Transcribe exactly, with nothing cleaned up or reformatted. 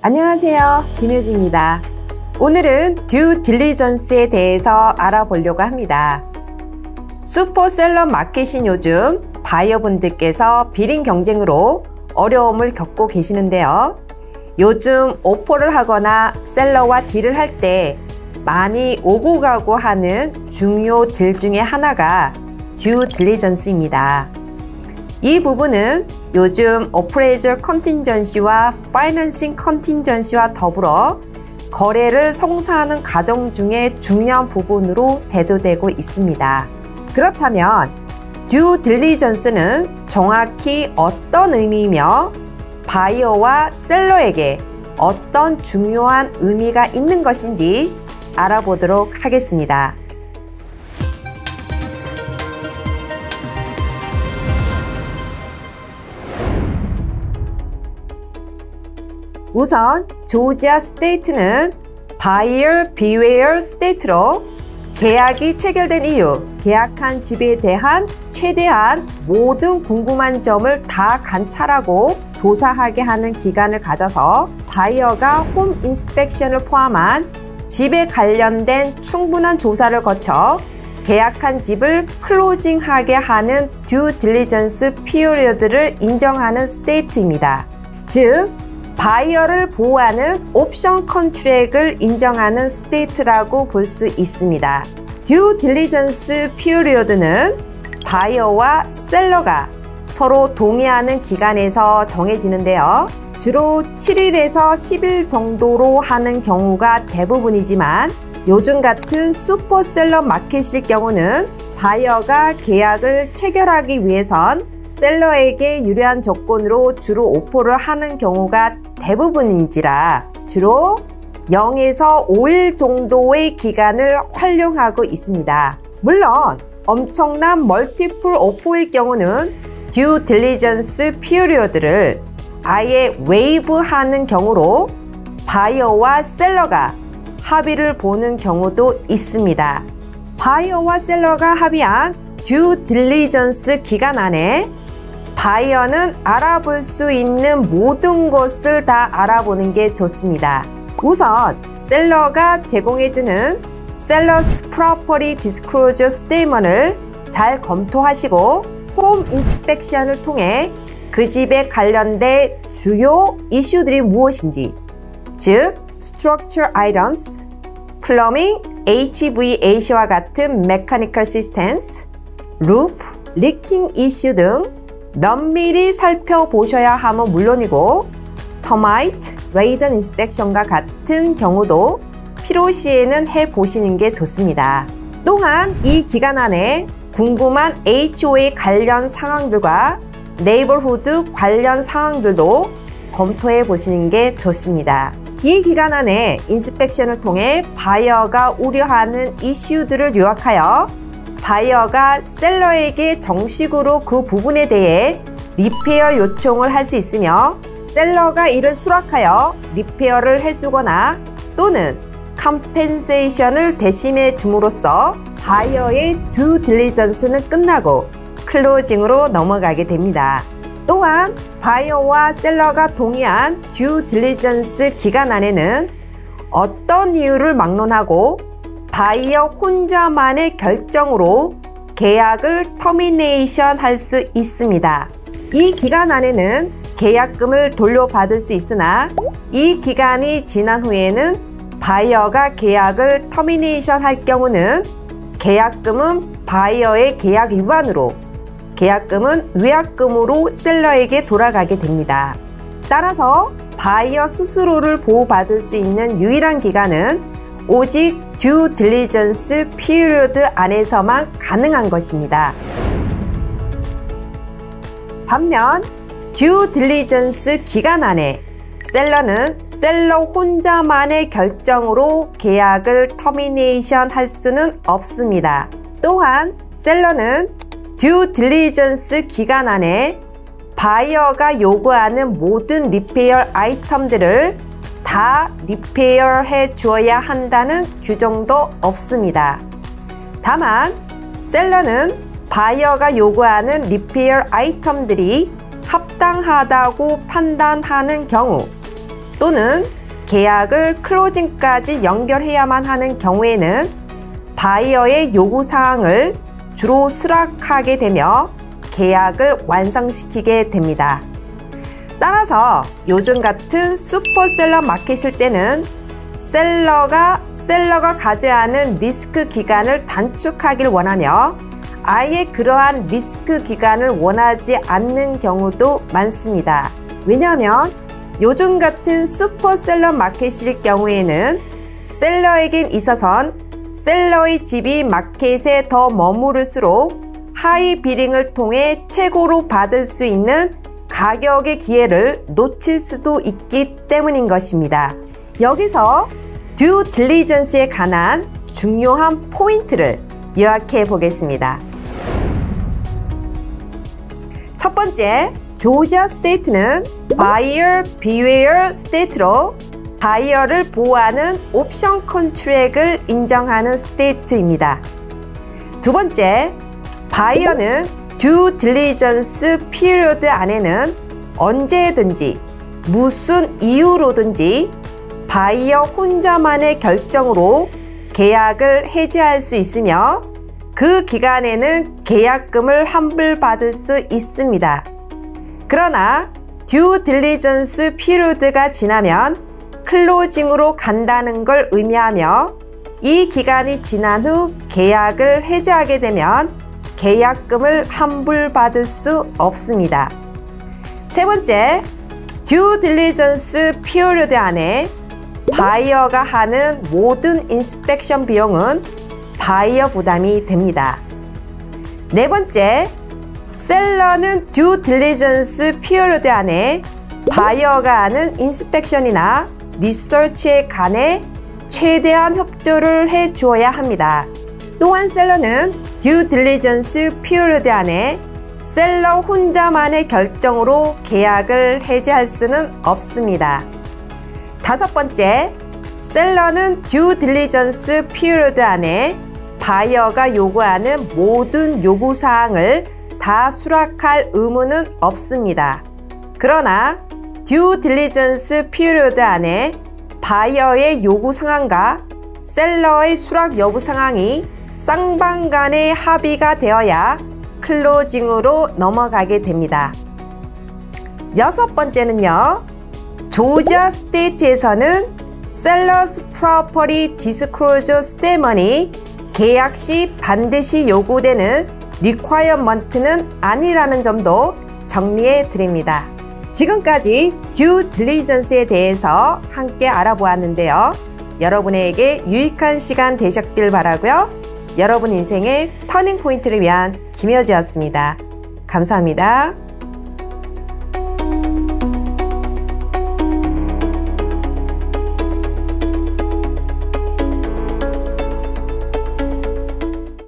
안녕하세요, 김효지입니다. 오늘은 듀 딜리전스에 대해서 알아보려고 합니다. 슈퍼셀러 마켓인 요즘 바이어분들께서 비린 경쟁으로 어려움을 겪고 계시는데요. 요즘 오퍼를 하거나 셀러와 딜을 할 때 많이 오고 가고 하는 중요 딜 중에 하나가 듀 딜리전스입니다. 이 부분은 요즘 어프레이절 컨틴전시와 파이낸싱 컨틴전시와 더불어 거래를 성사하는 과정 중에 중요한 부분으로 대두되고 있습니다. 그렇다면 듀 딜리전스는 정확히 어떤 의미이며 바이어와 셀러에게 어떤 중요한 의미가 있는 것인지 알아보도록 하겠습니다. 우선 조지아 스테이트는 바이어 비웨어 스테이트로 계약이 체결된 이후 계약한 집에 대한 최대한 모든 궁금한 점을 다 관찰하고 조사하게 하는 기간을 가져서 바이어가 홈 인스펙션을 포함한 집에 관련된 충분한 조사를 거쳐 계약한 집을 클로징하게 하는 듀 딜리전스 피어리어드를 인정하는 스테이트입니다. 즉, 바이어를 보호하는 옵션 컨트랙을 인정하는 스테이트라고 볼 수 있습니다. 듀 딜리전스 피어리어드는 바이어와 셀러가 서로 동의하는 기간에서 정해지는데요. 주로 칠 일에서 십 일 정도로 하는 경우가 대부분이지만 요즘 같은 슈퍼셀러 마켓일 경우는 바이어가 계약을 체결하기 위해선 셀러에게 유리한 조건으로 주로 오퍼를 하는 경우가 대부분인지라 주로 영에서 오 일 정도의 기간을 활용하고 있습니다. 물론 엄청난 멀티플 오퍼일 경우는 듀 딜리전스 피어리어드를 아예 웨이브하는 경우로 바이어와 셀러가 합의를 보는 경우도 있습니다. 바이어와 셀러가 합의한 듀 딜리전스 기간 안에 바이어는 알아볼 수 있는 모든 것을 다 알아보는 게 좋습니다. 우선 셀러가 제공해주는 셀러스 프로퍼티 디스클로저 스테이먼을 잘 검토하시고 홈 인스펙션을 통해 그 집에 관련된 주요 이슈들이 무엇인지, 즉 Structure Items, Plumbing, 에이치브이에이씨와 같은 Mechanical Systems, Roof, Leaking Issue 등 면밀히 살펴보셔야 함은 물론이고 Termite, Radon Inspection과 같은 경우도 필요시에는 해보시는 게 좋습니다. 또한 이 기간 안에 궁금한 에이치오에이 관련 상황들과 네이버후드 관련 상황들도 검토해 보시는 게 좋습니다. 이 기간 안에 인스펙션을 통해 바이어가 우려하는 이슈들을 요약하여 바이어가 셀러에게 정식으로 그 부분에 대해 리페어 요청을 할 수 있으며 셀러가 이를 수락하여 리페어를 해주거나 또는 컴펜세이션을 대신해 줌으로써 바이어의 듀 딜리전스는 끝나고 클로징으로 넘어가게 됩니다. 또한 바이어와 셀러가 동의한 듀 딜리전스 기간 안에는 어떤 이유를 막론하고 바이어 혼자만의 결정으로 계약을 터미네이션 할 수 있습니다. 이 기간 안에는 계약금을 돌려받을 수 있으나 이 기간이 지난 후에는 바이어가 계약을 터미네이션 할 경우는 계약금은 바이어의 계약 위반으로, 계약금은 위약금으로 셀러에게 돌아가게 됩니다. 따라서 바이어 스스로를 보호받을 수 있는 유일한 기간은 오직 듀 딜리전스 피리어드 안에서만 가능한 것입니다. 반면 듀 딜리전스 기간 안에 셀러는 셀러 혼자만의 결정으로 계약을 터미네이션 할 수는 없습니다. 또한 셀러는 듀 딜리전스 기간 안에 바이어가 요구하는 모든 리페어 아이템들을 다 리페어해 주어야 한다는 규정도 없습니다. 다만 셀러는 바이어가 요구하는 리페어 아이템들이 합당하다고 판단하는 경우 또는 계약을 클로징까지 연결해야만 하는 경우에는 바이어의 요구사항을 주로 수락하게 되며 계약을 완성시키게 됩니다. 따라서 요즘 같은 슈퍼셀러 마켓일 때는 셀러가 셀러가 가져야 하는 리스크 기간을 단축하길 원하며 아예 그러한 리스크 기간을 원하지 않는 경우도 많습니다. 왜냐하면 요즘 같은 슈퍼셀러 마켓일 경우에는 셀러에겐 있어선 셀러의 집이 마켓에 더 머무를수록 하이 비딩을 통해 최고로 받을 수 있는 가격의 기회를 놓칠 수도 있기 때문인 것입니다. 여기서 듀 딜리전스에 관한 중요한 포인트를 요약해 보겠습니다. 첫 번째, 조지아 스테이트는 바이어 비웨어 스테이트로 바이어를 보호하는 옵션 컨트랙을 인정하는 스테이트입니다. 두 번째, 바이어는 듀 딜리전스 피리어드 안에는 언제든지 무슨 이유로든지 바이어 혼자만의 결정으로 계약을 해지할 수 있으며 그 기간에는 계약금을 환불받을 수 있습니다. 그러나 듀 딜리전스 피리어드가 지나면 클로징으로 간다는 걸 의미하며 이 기간이 지난 후 계약을 해지하게 되면 계약금을 환불받을 수 없습니다. 세 번째, 듀 딜리전스 피리어드 안에 바이어가 하는 모든 인스펙션 비용은 바이어 부담이 됩니다. 네 번째, 셀러는 듀 딜리전스 피리어드 안에 바이어가 하는 인스펙션이나 리서치에 관해 최대한 협조를 해 주어야 합니다. 또한 셀러는 듀 딜리전스 피리어드 안에 셀러 혼자만의 결정으로 계약을 해지할 수는 없습니다. 다섯 번째, 셀러는 듀 딜리전스 피리어드 안에 바이어가 요구하는 모든 요구사항을 다 수락할 의무는 없습니다. 그러나 듀 딜리전스 피리어드 안에 바이어의 요구사항과 셀러의 수락 여부사항이 쌍방 간의 합의가 되어야 클로징으로 넘어가게 됩니다. 여섯 번째는요, 조지아 스테이트에서는 셀러스 프로퍼티 디스클로저 스테이먼이 계약 시 반드시 요구되는 리콰이어먼트는 아니라는 점도 정리해 드립니다. 지금까지 듀 딜리전스에 대해서 함께 알아보았는데요, 여러분에게 유익한 시간 되셨길 바라고요. 여러분 인생의 터닝 포인트를 위한 김여지였습니다. 감사합니다.